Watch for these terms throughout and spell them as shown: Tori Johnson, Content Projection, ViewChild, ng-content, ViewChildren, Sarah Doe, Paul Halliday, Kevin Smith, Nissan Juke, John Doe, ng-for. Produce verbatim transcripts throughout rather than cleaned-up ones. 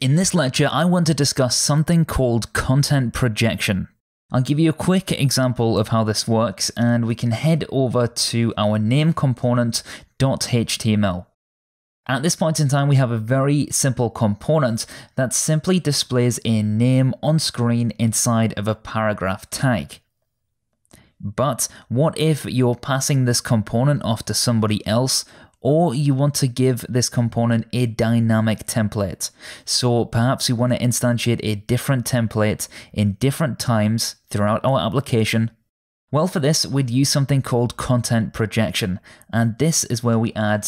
In this lecture, I want to discuss something called content projection. I'll give you a quick example of how this works, and we can head over to our name component .html. At this point in time, we have a very simple component that simply displays a name on screen inside of a paragraph tag. But what if you're passing this component off to somebody else, or you want to give this component a dynamic template? So perhaps you want to instantiate a different template in different times throughout our application. Well, for this, we'd use something called content projection, and this is where we add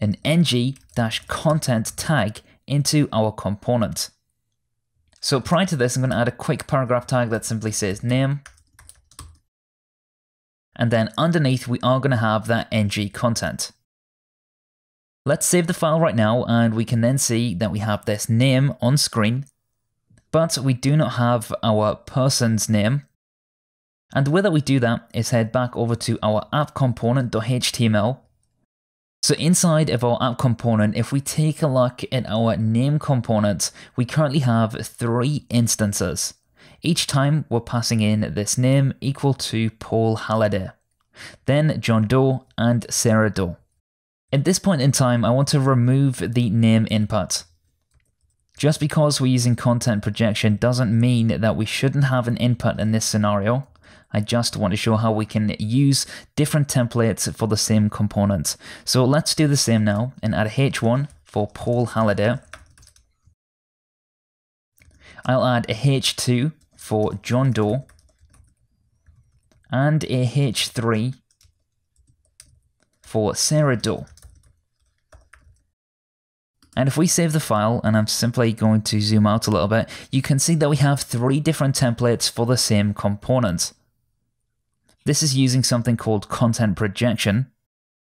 an ng-content tag into our component. So prior to this, I'm going to add a quick paragraph tag that simply says name. And then underneath, we are going to have that ng-content. Let's save the file right now, and we can then see that we have this name on screen, but we do not have our person's name. And the way that we do that is head back over to our app component.html. So inside of our app component, if we take a look at our name component, we currently have three instances. Each time we're passing in this name equal to Paul Halliday, then John Doe and Sarah Doe. At this point in time, I want to remove the name input. Just because we're using content projection doesn't mean that we shouldn't have an input in this scenario. I just want to show how we can use different templates for the same component. So let's do the same now and add a H one for Paul Halliday. I'll add a H two for John Doe and a H three for Sarah Doe. And if we save the file, and I'm simply going to zoom out a little bit, you can see that we have three different templates for the same component. This is using something called content projection.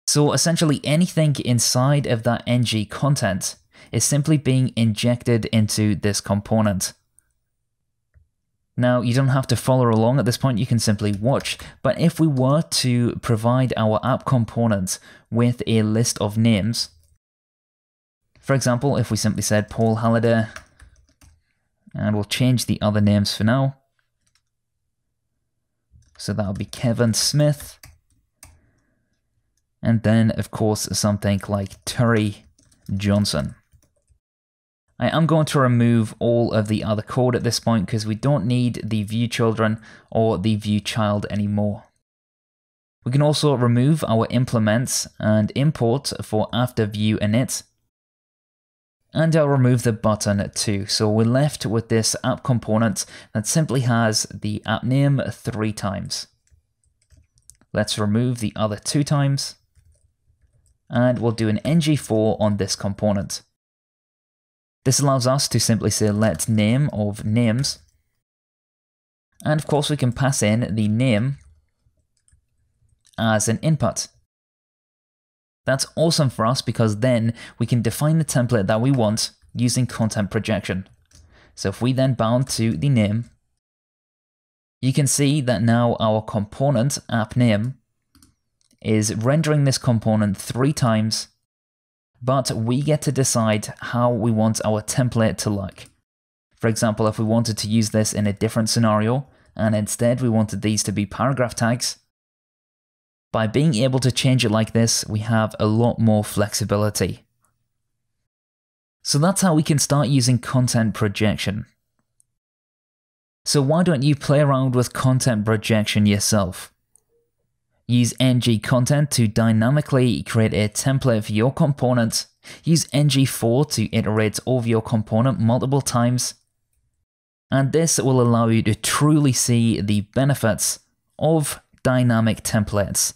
So essentially anything inside of that ng content is simply being injected into this component. Now, you don't have to follow along at this point, you can simply watch, but if we were to provide our app component with a list of names, for example, if we simply said Paul Halliday, and we'll change the other names for now. So that'll be Kevin Smith. And then, of course, something like Tori Johnson. I am going to remove all of the other code at this point because we don't need the ViewChildren or the ViewChild anymore. We can also remove our implements and import for after view init. And I'll remove the button too. So we're left with this app component that simply has the app name three times. Let's remove the other two times. And we'll do an ng-for on this component. This allows us to simply say let name of names. And of course we can pass in the name as an input. That's awesome for us because then we can define the template that we want using content projection. So if we then bound to the name, you can see that now our component app name is rendering this component three times, but we get to decide how we want our template to look. For example, if we wanted to use this in a different scenario and instead we wanted these to be paragraph tags, by being able to change it like this, we have a lot more flexibility. So that's how we can start using content projection. So why don't you play around with content projection yourself? Use ng-content to dynamically create a template for your component. Use ng-for to iterate over your component multiple times. And this will allow you to truly see the benefits of dynamic templates.